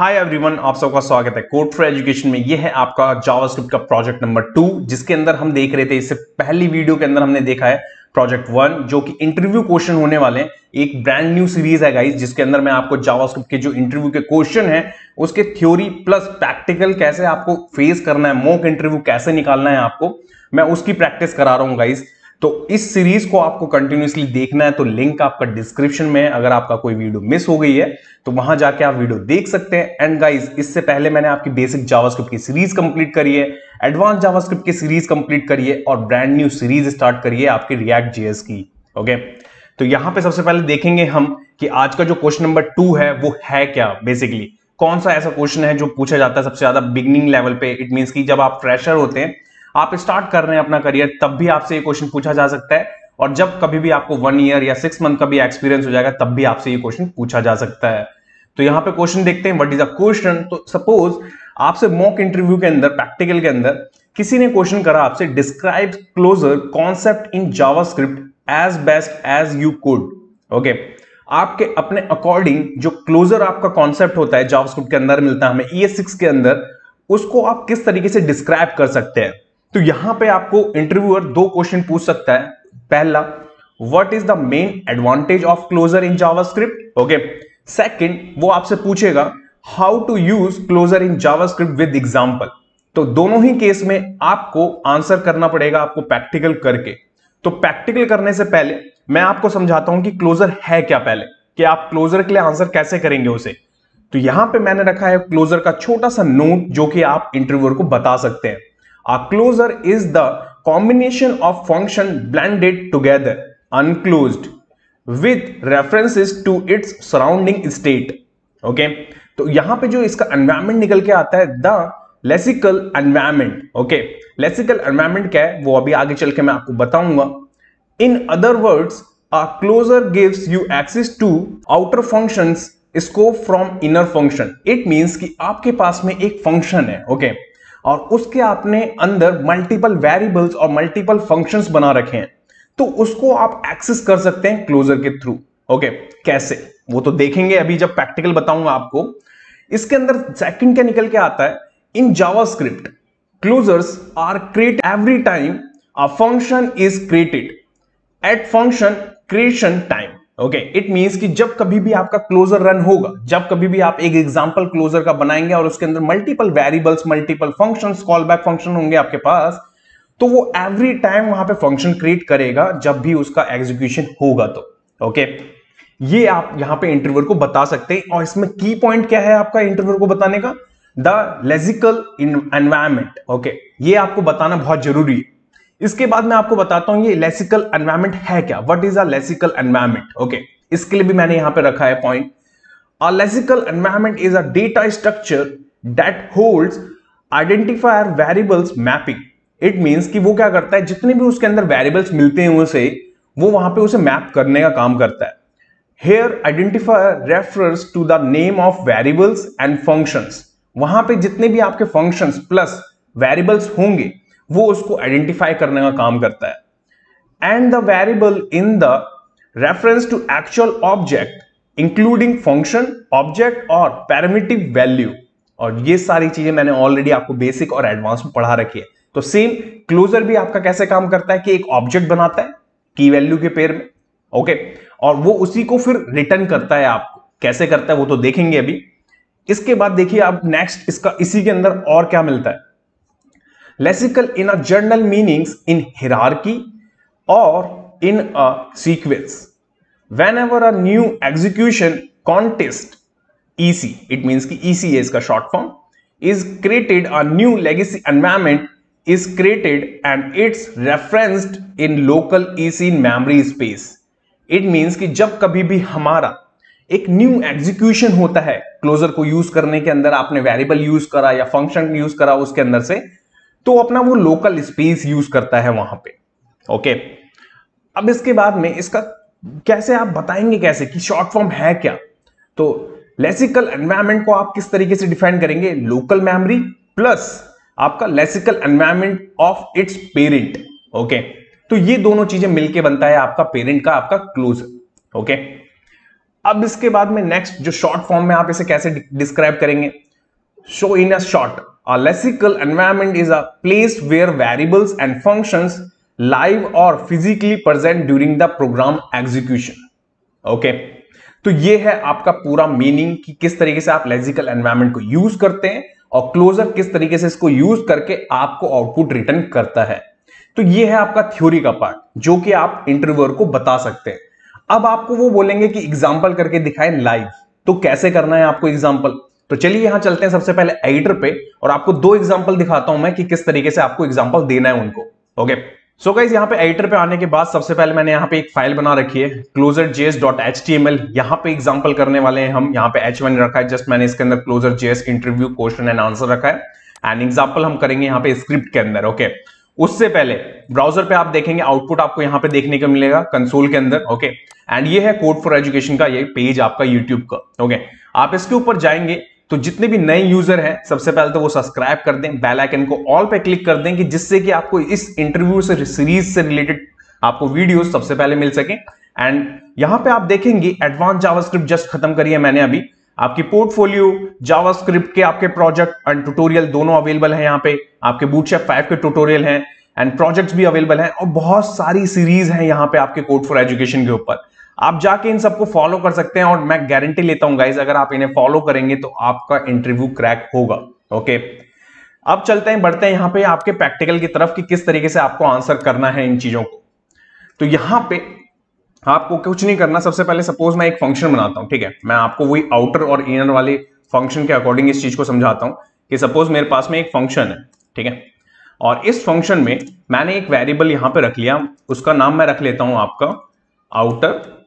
Hi everyone, आप सबका स्वागत है कोड फॉर एजुकेशन में। ये है आपका जावास्क्रिप्ट का प्रोजेक्ट नंबर 2, जिसके अंदर हम देख रहे थे, इससे पहली वीडियो के अंदर हमने देखा है प्रोजेक्ट 1, जो कि इंटरव्यू क्वेश्चन होने वाले हैं। एक ब्रांड न्यू सीरीज है गाइस, जिसके अंदर मैं आपको जावास्क्रिप्ट के जो इंटरव्यू के क्वेश्चन है उसके थ्योरी प्लस प्रैक्टिकल कैसे आपको फेस करना है, मॉक इंटरव्यू कैसे निकालना है आपको, मैं उसकी प्रैक्टिस करा रहा हूँ गाइस। तो इस सीरीज को आपको कंटिन्यूसली देखना है तो लिंक आपका डिस्क्रिप्शन में है। अगर आपका कोई वीडियो मिस हो गई है तो वहां जाके आप वीडियो देख सकते हैं। एंड गाइस, इससे पहले मैंने आपकी बेसिक जावास्क्रिप्ट की सीरीज कंप्लीट करी है, एडवांस जावास्क्रिप्ट की सीरीज कंप्लीट करी है और ब्रांड न्यू सीरीज स्टार्ट करी है आपकी रिएक्ट जेएस की। ओके, तो यहां पे सबसे पहले देखेंगे हम कि आज का जो क्वेश्चन नंबर 2 है वो है क्या, बेसिकली कौन सा ऐसा क्वेश्चन है जो पूछा जाता है सबसे ज्यादा बिगिनिंग लेवल पे। इट मीन्स कि जब आप फ्रेशर होते हैं, आप स्टार्ट कर रहे हैं अपना करियर, तब भी आपसे ये क्वेश्चन पूछा जा सकता है। और जब कभी भी आपको 1 ईयर या 6 मंथ का भी एक्सपीरियंस हो जाएगा, तब भी आपसे ये क्वेश्चन पूछा जा सकता है। तो यहाँ पे क्वेश्चन देखते हैं, व्हाट इज अ क्वेश्चन। तो सपोज आपसे मॉक इंटरव्यू के अंदर, प्रैक्टिकल के अंदर किसी ने क्वेश्चन करा आपसे, describe closure concept in JavaScript as best as you could. Okay, आपके अपने अकॉर्डिंग जो क्लोजर आपका कॉन्सेप्ट होता है जावास्क्रिप्ट के अंदर मिलता है हमें ES6 के अंदर, उसको आप किस तरीके से डिस्क्राइब कर सकते हैं। तो यहां पे आपको इंटरव्यूअर 2 क्वेश्चन पूछ सकता है। पहला, what is the main advantage of closure in JavaScript. Okay, second वो आपसे पूछेगा how to use closure in JavaScript with example. तो दोनों ही केस में आपको आंसर करना पड़ेगा आपको प्रैक्टिकल करके। तो प्रैक्टिकल करने से पहले मैं आपको समझाता हूं कि क्लोजर है क्या, पहले कि आप क्लोजर के लिए आंसर कैसे करेंगे उसे। तो यहां पे मैंने रखा है क्लोजर का छोटा सा नोट जो कि आप इंटरव्यूअर को बता सकते हैं। A closure is the combination of function blended together, unclosed, with references to its surrounding state. Okay? तो यहाँ पे जो इसका environment निकल के आता है, the lexical environment. Okay? Lexical environment क्या है वो अभी आगे चल के मैं आपको बताऊंगा। In other words, a closure gives you access to outer functions scope from inner function. It means कि आपके पास में एक function है, okay? और उसके आपने अंदर मल्टीपल वेरिएबल्स और मल्टीपल फंक्शंस बना रखे हैं, तो उसको आप एक्सेस कर सकते हैं क्लोजर के थ्रू। ओके, कैसे वो तो देखेंगे अभी जब प्रैक्टिकल बताऊंगा आपको। इसके अंदर सेकंड क्या निकल के आता है, in JavaScript closures are create every time a function is created at function creation time. Okay, it means कि जब कभी भी आपका क्लोजर रन होगा, जब कभी भी आप एक एग्जांपल क्लोजर का बनाएंगे और उसके अंदर multiple variables, multiple functions, call back function होंगे आपके पास, तो वो एवरी टाइम वहां पे फंक्शन क्रिएट करेगा जब भी उसका एग्जीक्यूशन होगा। तो ओके, ये आप यहाँ पे इंटरव्यूअर को बता सकते हैं। और इसमें की पॉइंट क्या है आपका इंटरव्यूअर को बताने का, द लेक्सिकल एनवायरमेंट। ओके, ये आपको बताना बहुत जरूरी है। इसके बाद मैं आपको बताता हूं ये लेक्सिकल एनवायरमेंट है क्या, what is a lexical environment. Okay, इसके लिए भी मैंने यहां पे रखा है point, a lexical environment is a data structure that holds identifier variables mapping. It means कि वो क्या करता है, जितने भी उसके अंदर वेरिएबल्स मिलते हैं उसे वो वहां पे उसे मैप करने का काम करता है। Here identifier refers to the name of variables and functions. वहां पे जितने भी आपके फंक्शंस प्लस वेरिएबल्स होंगे वो उसको आइडेंटिफाई करने का काम करता है। And the variable in the reference to actual object including function, object और पैरामीट्रिक वैल्यू। और ये सारी चीजें मैंने ऑलरेडी आपको बेसिक और एडवांस में पढ़ा रखी है। तो सेम क्लोजर भी आपका कैसे काम करता है कि एक ऑब्जेक्ट बनाता है की वैल्यू के पेयर में, ओके, और वो उसी को फिर रिटर्न करता है आपको। कैसे करता है वो तो देखेंगे अभी। इसके बाद देखिए आप नेक्स्ट इसका, इसी के अंदर और क्या मिलता है, lexical in a general meanings in hierarchy और in a sequence whenever a new execution context EC, it means कि ईसी है इसका short form, is created a new legacy environment is created and it's referenced in local EC in memory space. It means कि जब कभी भी हमारा एक new execution होता है क्लोजर को यूज करने के अंदर, आपने वेरिएबल यूज करा या फंक्शन यूज करा उसके अंदर से, तो अपना वो लोकल स्पेस यूज करता है वहां पे। ओके, अब इसके बाद में इसका कैसे आप बताएंगे कैसे कि शॉर्ट फॉर्म है क्या, तो लेक्सिकल एनवायरमेंट को आप किस तरीके से डिफाइन करेंगे, लोकल मेमोरी प्लस आपका lexical environment of its parent. Okay, तो ये दोनों चीजें मिलके बनता है आपका पेरेंट का आपका क्लोजर। ओके, अब इसके बाद में नेक्स्ट जो शॉर्ट फॉर्म में आप इसे कैसे डिस्क्राइब करेंगे, so in a short, a lexical environment is a place where variables and functions live और physically present during the program execution. Okay, तो ये है आपका पूरा मीनिंग कि किस तरीके से आप लेक्सिकल एनवायरनमेंट को यूज करते हैं और क्लोजर किस तरीके से इसको यूज करके आपको आउटपुट रिटर्न करता है। तो ये है आपका थ्योरी का पार्ट जो कि आप इंटरव्यूअर को बता सकते हैं। अब आपको वो बोलेंगे कि एग्जाम्पल करके दिखाएं लाइव, तो कैसे करना है आपको एग्जाम्पल। तो चलिए यहां चलते हैं सबसे पहले एडिटर पे और आपको दो एग्जाम्पल दिखाता हूं मैं कि किस तरीके से आपको एग्जाम्पल देना है उनको। ओके, सो गाइस यहाँ पे एडिटर पे आने के बाद सबसे पहले मैंने यहाँ पे एक फाइल बना रखी है closerjs.html। यहाँ पे एग्जाम्पल करने वाले हैं हम। यहाँ पे H1 रखा है, जस्ट मैंने इसके अंदर closerjs interview question and answer रखा है एंड एग्जाम्पल हम करेंगे यहाँ पे स्क्रिप्ट के अंदर। ओके, उससे पहले ब्राउजर पे आप देखेंगे आउटपुट आपको यहाँ पे देखने को मिलेगा कंसोल के अंदर। ओके, एंड ये है कोड फॉर एजुकेशन का ये पेज आपका यूट्यूब का। ओके, आप इसके ऊपर जाएंगे तो जितने भी नए यूजर हैं सबसे पहले तो वो सब्सक्राइब कर दें, बेल आइकन को ऑल पे क्लिक कर दें कि जिससे कि आपको इस इंटरव्यू से सीरीज से रिलेटेड आपको वीडियो सबसे पहले मिल सके। एंड यहाँ पे आप देखेंगे एडवांस जावास्क्रिप्ट जस्ट खत्म करी है मैंने अभी। आपकी पोर्टफोलियो, जावास्क्रिप्ट के आपके प्रोजेक्ट एंड ट्यूटोरियल दोनों अवेलेबल हैं। यहाँ पे आपके बूटस्ट्रैप 5 के ट्यूटोरियल हैं एंड प्रोजेक्ट्स भी अवेलेबल हैं और बहुत सारी सीरीज हैं यहाँ पे आपके कोड फॉर एजुकेशन के ऊपर। आप जाके इन सबको फॉलो कर सकते हैं और मैं गारंटी लेता हूं गाइज, अगर आप इन्हें फॉलो करेंगे तो आपका इंटरव्यू क्रैक होगा। ओके, अब चलते हैं बढ़ते हैं यहाँ पे आपके प्रैक्टिकल की तरफ कि किस तरीके से आपको आंसर करना है इन चीजों को। तो यहाँ पे आपको कुछ नहीं करना। सबसे पहले सपोज मैं एक फंक्शन बनाता हूँ, ठीक है, मैं आपको वही आउटर और इनर वाले फंक्शन के अकॉर्डिंग इस चीज को समझाता हूँ कि सपोज मेरे पास में एक फंक्शन है, ठीक है, और इस फंक्शन में मैंने एक वेरिएबल यहाँ पे रख लिया, उसका नाम मैं रख लेता हूँ आपका आउटर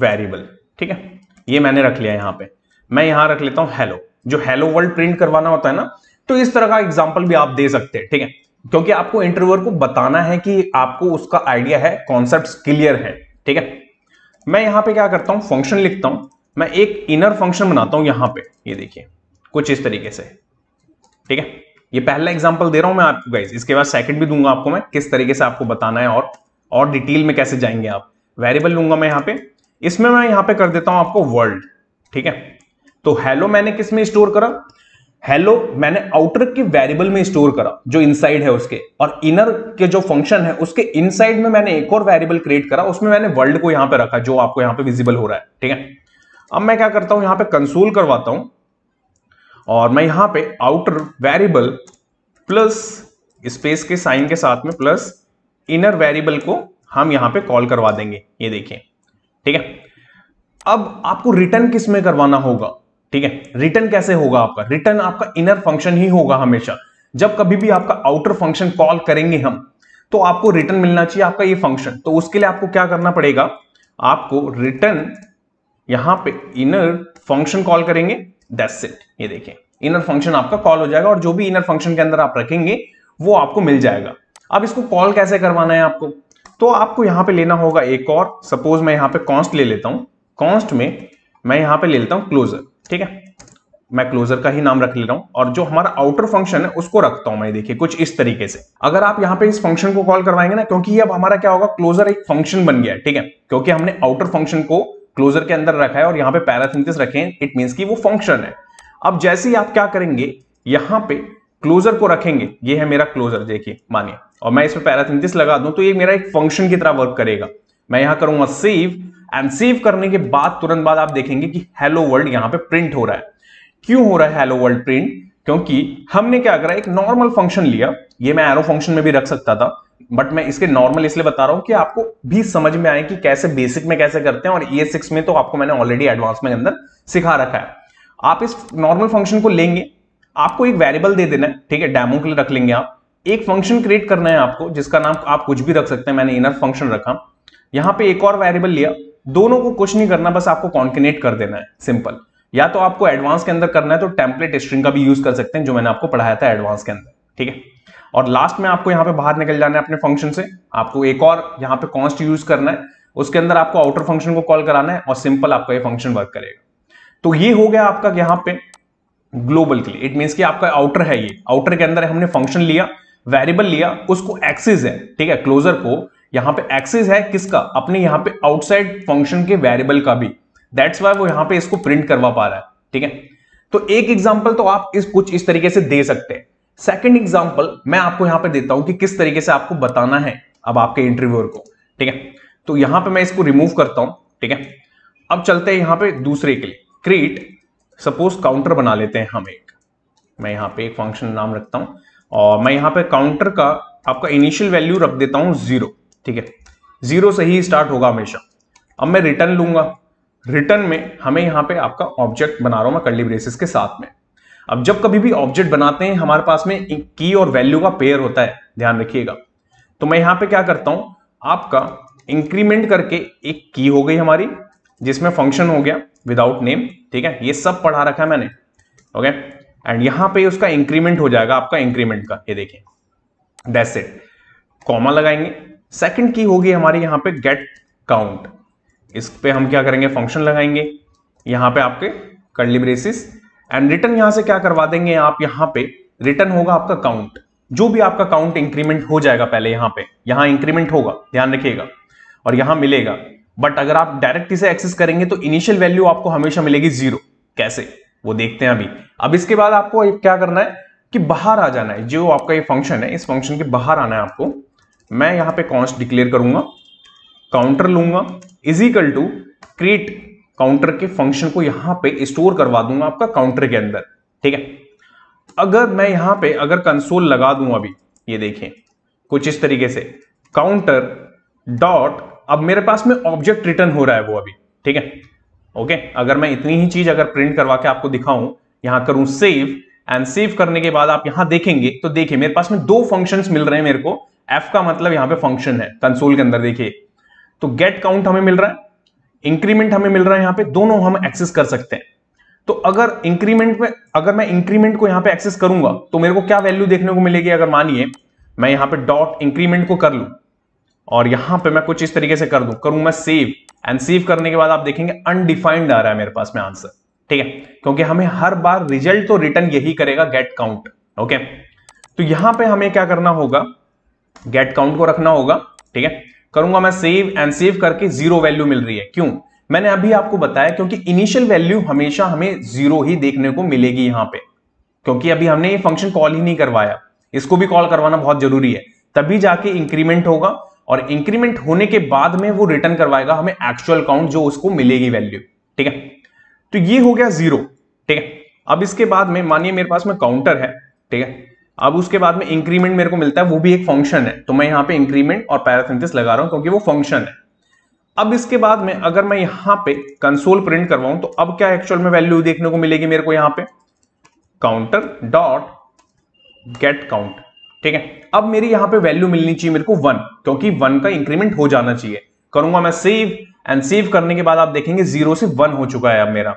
वेरिएबल, ठीक है, ये मैंने रख लिया। यहाँ पे मैं यहाँ रख लेता हूँ हेलो, जो हेलो वर्ल्ड प्रिंट करवाना होता है ना, तो इस तरह का एग्जाम्पल भी आप दे सकते हैं, ठीक है, क्योंकि आपको इंटरव्यूअर को बताना है कि आपको उसका आइडिया है, कॉन्सेप्ट क्लियर है, ठीक है। मैं यहाँ पे क्या करता हूँ, फंक्शन लिखता हूँ, मैं एक इनर फंक्शन बनाता हूँ यहाँ पे, ये देखिए कुछ इस तरीके से, ठीक है। ये पहला एग्जांपल दे रहा हूँ मैं आपको गाइस, इसके बाद सेकंड भी दूंगा आपको मैं किस तरीके से आपको बताना है और डिटेल में कैसे जाएंगे आप। वेरिएबल लूंगा मैं यहाँ पे, इसमें मैं यहाँ पे कर देता हूँ आपको वर्ल्ड, ठीक है। तो हेलो मैंने किस में स्टोर करा, हेलो मैंने आउटर के वेरिएबल में स्टोर करा जो इनसाइड है उसके, और इनर के जो फंक्शन है उसके इनसाइड में मैंने एक और वेरिएबल क्रिएट करा, उसमें मैंने वर्ल्ड को यहाँ पे रखा जो आपको यहाँ पे विजिबल हो रहा है, ठीक है। अब मैं क्या करता हूँ, यहाँ पे कंसोल करवाता हूँ और मैं यहाँ पे आउटर वेरिएबल प्लस स्पेस के साइन के साथ में प्लस इनर वेरिएबल को हम यहाँ पे कॉल करवा देंगे, ये देखिए, ठीक है। अब आपको रिटर्न किस में करवाना होगा, ठीक है, रिटर्न कैसे होगा आपका, रिटर्न आपका इनर फंक्शन ही होगा हमेशा। जब कभी भी आपका आउटर फंक्शन कॉल करेंगे हम तो आपको रिटर्न मिलना चाहिए आपका ये फंक्शन। तो उसके लिए आपको क्या करना पड़ेगा, आपको रिटर्न यहां पे इनर फंक्शन कॉल करेंगे, दैट्स इट, ये देखिए इनर फंक्शन आपका कॉल हो जाएगा और जो भी इनर फंक्शन के अंदर आप रखेंगे वो आपको मिल जाएगा। अब इसको कॉल कैसे करवाना है आपको, तो आपको यहां पर लेना होगा एक और, सपोज मैं यहां पर कॉन्स्ट ले लेता हूं, कॉन्स्ट में मैं यहां पर ले लेता हूं क्लोजर, ठीक है, मैं क्लोजर का ही नाम रख ले रहा हूं और जो हमारा आउटर फंक्शन है उसको रखता हूं मैं, देखिए कुछ इस तरीके से। अगर आप यहां पे इस फंक्शन को कॉल करवाएंगे ना, क्योंकि ये अब हमारा क्या होगा, क्लोजर एक फंक्शन बन गया है, ठीक है, क्योंकि हमने आउटर फंक्शन को क्लोजर के अंदर रखा है और यहाँ पे पैरासिंथेसिस रखे हैं, इट मींस कि वो फंक्शन है। अब जैसे ही आप क्या करेंगे, यहाँ पे क्लोजर को रखेंगे, ये है मेरा क्लोजर, देखिए मानिए, और मैं इसमें पैरासिंथेसिस लगा दूं तो ये मेरा एक फंक्शन की तरह वर्क करेगा। मैं यहाँ करूंगा सेव एंड सेव करने के बाद तुरंत बाद आप देखेंगे कि हेलो वर्ल्ड यहाँ पे प्रिंट हो रहा है। क्यों हो रहा है हेलो वर्ल्ड प्रिंट, क्योंकि हमने क्या करा, एक नॉर्मल फंक्शन लिया, ये मैं एरो फंक्शन में भी रख सकता था बट मैं इसके नॉर्मल इसलिए बता रहा हूं कि आपको भी समझ में आए कि कैसे बेसिक में कैसे करते हैं, और ES6 में तो आपको मैंने ऑलरेडी एडवांस में अंदर सिखा रखा है। आप इस नॉर्मल फंक्शन को लेंगे, आपको एक वेरिएबल दे देना है, ठीक है, डेमो के लिए रख लेंगे आप, एक फंक्शन क्रिएट करना है आपको जिसका नाम आप कुछ भी रख सकते हैं, मैंने इनर फंक्शन रखा, यहाँ पे एक और वेरिएबल लिया, दोनों को कुछ नहीं करना, बस आपको कॉन्केनेट कर देना है सिंपल। या तो आपको एडवांस के अंदर करना है तो टेम्पलेट स्ट्रिंग का भी यूज कर सकते हैं जो मैंने आपको पढ़ाया था एडवांस के अंदर, ठीक है। और लास्ट में आपको यहाँ पे बाहर निकल जाना है अपने फंक्शन से, आपको एक और यहाँ पे कॉन्स्ट यूज करना है, उसके अंदर आपको आउटर फंक्शन को कॉल कराना है और सिंपल आपका ये फंक्शन वर्क करेगा। तो ये हो गया आपका यहाँ पे ग्लोबल के लिए, इट मीन्स कि आपका आउटर है, ये आउटर के अंदर हमने फंक्शन लिया, वेरिएबल लिया, उसको एक्सेस है, ठीक है, क्लोजर को यहाँ पे एक्सेस है किसका, अपने यहाँ पे आउटसाइड फंक्शन के वेरिएबल का भी। दैट्स वाई वो यहाँ पे इसको प्रिंट करवा पा रहा है। ठीक है, तो एक एग्जाम्पल तो आप कुछ इस तरीके से दे सकते हैं। सेकेंड एग्जाम्पल मैं आपको यहाँ पे देता हूं कि किस तरीके से आपको बताना है अब आपके इंटरव्यूअर को। ठीक है, तो यहाँ पे मैं इसको रिमूव करता हूं। ठीक है, अब चलते हैं यहाँ पे दूसरे के लिए। क्रिएट सपोज काउंटर बना लेते हैं हम एक, मैं यहाँ पे एक फंक्शन नाम रखता हूँ और मैं यहाँ पे काउंटर का आपका इनिशियल वैल्यू रख देता हूँ 0। ठीक है, 0 से ही स्टार्ट होगा हमेशा। अब मैं रिटर्न लूंगा, रिटर्न में हमें यहाँ पे आपका ऑब्जेक्ट बना रहा हूँ मैं कर्ली ब्रेसेस के साथ में। अब जब कभी भी ऑब्जेक्ट बनाते हैं हमारे पास में एक की और वैल्यू का पेयर होता है, ध्यान रखिएगा। तो मैं यहाँ पे क्या करता हूँ, आपका इंक्रीमेंट करके एक की हो गई हमारी जिसमें फंक्शन हो गया विदाउट नेम। ठीक है, ये सब पढ़ा रखा है मैंने। ओके, एंड यहाँ पे उसका इंक्रीमेंट हो जाएगा आपका इंक्रीमेंट का, ये देखिए दैट्स इट। कॉमा लगाएंगे, सेकंड की होगी हमारी यहाँ पे गेट काउंट, इस पे हम क्या करेंगे फंक्शन लगाएंगे यहाँ पे आपके कर्ली ब्रेसेस, एंड रिटर्न यहाँ से क्या करवा देंगे आप, यहाँ पे रिटर्न होगा आपका काउंट, जो भी आपका काउंट इंक्रीमेंट हो जाएगा। पहले यहाँ पे यहाँ इंक्रीमेंट होगा, ध्यान रखिएगा, और यहाँ मिलेगा। बट अगर आप डायरेक्ट इसे एक्सेस करेंगे तो इनिशियल वैल्यू आपको हमेशा मिलेगी 0। कैसे वो देखते हैं अभी। अब इसके बाद आपको क्या करना है कि बाहर आ जाना है, जो आपका ये फंक्शन है इस फंक्शन के बाहर आना है आपको। मैं यहाँ पे कॉन्स्ट डिक्लेयर करूंगा, काउंटर लूंगा is equal to create counter के फंक्शन को यहाँ पे स्टोर करवा दूंगा आपका काउंटर के अंदर। ठीक है, अगर मैं यहाँ पे अगर कंसोल लगा दूं अभी, ये देखें कुछ इस तरीके से काउंटर डॉट, अब मेरे पास में ऑब्जेक्ट रिटर्न हो रहा है वो अभी। ठीक है, ओके, अगर मैं इतनी ही चीज अगर प्रिंट करवा के आपको दिखाऊं, यहां करूं सेव, एंड सेव करने के बाद आप यहां देखेंगे तो देखिए मेरे पास में दो फंक्शंस मिल रहे हैं मेरे को। एफ का मतलब यहां पे फंक्शन है कंसोल के अंदर, देखिए तो गेट काउंट हमें मिल रहा है, इंक्रीमेंट हमें मिल रहा है, यहां पे दोनों हम एक्सेस कर सकते हैं। तो अगर इंक्रीमेंट में अगर मैं इंक्रीमेंट को यहां पर एक्सेस करूंगा तो मेरे को क्या वैल्यू देखने को मिलेगी, अगर मानिए मैं यहां पर डॉट इंक्रीमेंट को कर लूं और यहां पे मैं कुछ इस तरीके से कर दूं, करूं मैं सेव, एंड सेव करने के बाद आप देखेंगे अनडिफाइंड आ रहा है मेरे पास में आंसर। ठीक है, क्योंकि हमें हर बार रिजल्ट तो रिटर्न यही करेगा गेट काउंट। ओके, तो यहां पे हमें क्या करना होगा, गेट काउंट को रखना होगा। ठीक है, करूंगा मैं सेव, एंड सेव करके 0 वैल्यू मिल रही है। क्यों, मैंने अभी आपको बताया क्योंकि इनिशियल वैल्यू हमेशा हमें 0 ही देखने को मिलेगी यहां पे, क्योंकि अभी हमने ये फंक्शन कॉल ही नहीं करवाया। इसको भी कॉल करवाना बहुत जरूरी है, तभी जाके इंक्रीमेंट होगा और इंक्रीमेंट होने के बाद में वो रिटर्न करवाएगा हमें एक्चुअल काउंट, जो उसको मिलेगी वैल्यू। ठीक है, तो ये हो गया 0। ठीक है, अब इसके बाद में मानिए मेरे पास में काउंटर है। ठीक है, अब उसके बाद में इंक्रीमेंट मेरे को मिलता है, वो भी एक फंक्शन है, तो मैं यहाँ पे इंक्रीमेंट और पैरासिंथिस लगा रहा हूं क्योंकि वो फंक्शन है। अब इसके बाद में अगर मैं यहाँ पे कंसोल प्रिंट करवाऊं तो अब क्या एक्चुअल में वैल्यू देखने को मिलेगी मेरे को, यहाँ पे काउंटर डॉट गेट काउंट। ठीक है, अब मेरी यहां पे वैल्यू मिलनी चाहिए मेरे को 1, क्योंकि 1 का इंक्रीमेंट हो जाना चाहिए। करूंगा मैं सेव, एंड सेव करने के बाद आप देखेंगे 0 से 1 हो चुका है अब मेरा।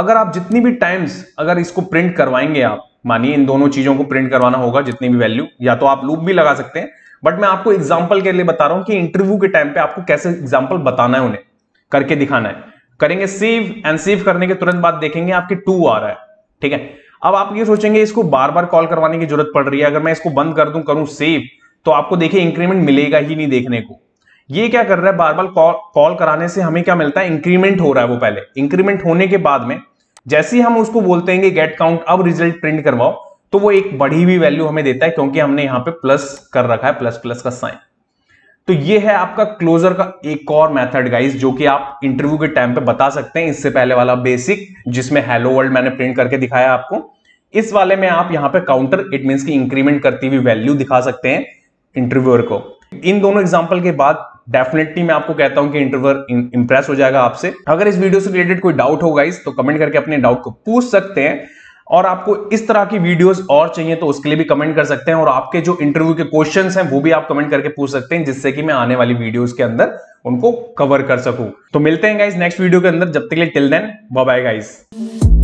अगर आप जितनी भी टाइम्स अगर इसको प्रिंट करवाएंगे, आप मानिए इन दोनों चीजों को प्रिंट करवाना होगा जितनी भी वैल्यू, या तो आप लूप भी लगा सकते हैं, बट मैं आपको एग्जाम्पल के लिए बता रहा हूं कि इंटरव्यू के टाइम पे आपको कैसे एग्जाम्पल बताना है, उन्हें करके दिखाना है। करेंगे सेव, एंड सेव करने के तुरंत बाद देखेंगे आपके 2 आ रहा है। ठीक है, अब आप ये सोचेंगे इसको बार बार कॉल करवाने की जरूरत पड़ रही है, अगर मैं इसको बंद कर दूं करूं सेव तो आपको देखिए इंक्रीमेंट मिलेगा ही नहीं देखने को। ये क्या कर रहा है, बार बार कॉल कराने से हमें क्या मिलता है, इंक्रीमेंट हो रहा है वो। पहले इंक्रीमेंट होने के बाद में जैसे ही हम उसको बोलते हैं गेट काउंट अब रिजल्ट प्रिंट करवाओ, तो वो एक बढ़ी हुई वैल्यू हमें देता है क्योंकि हमने यहाँ पे प्लस कर रखा है, प्लस प्लस का साइन। तो ये है आपका क्लोजर का एक और मेथड गाइस, जो कि आप इंटरव्यू के टाइम पे बता सकते हैं। इससे पहले वाला बेसिक जिसमें हेलो वर्ल्ड मैंने प्रिंट करके दिखाया आपको, इस वाले में आप यहाँ पे काउंटर इट मींस की इंक्रीमेंट करती हुई वैल्यू दिखा सकते हैं इंटरव्यूअर को। इन दोनों एग्जाम्पल के बाद डेफिनेटली मैं आपको कहता हूं कि इंटरव्यूअर इंप्रेस हो जाएगा आपसे। अगर इस वीडियो से रिलेटेड कोई डाउट हो गाइस तो कमेंट करके अपने डाउट को पूछ सकते हैं, और आपको इस तरह की वीडियोस और चाहिए तो उसके लिए भी कमेंट कर सकते हैं, और आपके जो इंटरव्यू के क्वेश्चंस हैं वो भी आप कमेंट करके पूछ सकते हैं, जिससे कि मैं आने वाली वीडियोस के अंदर उनको कवर कर सकूं। तो मिलते हैं गाइस नेक्स्ट वीडियो के अंदर, जब तक के लिए till then bye bye guys.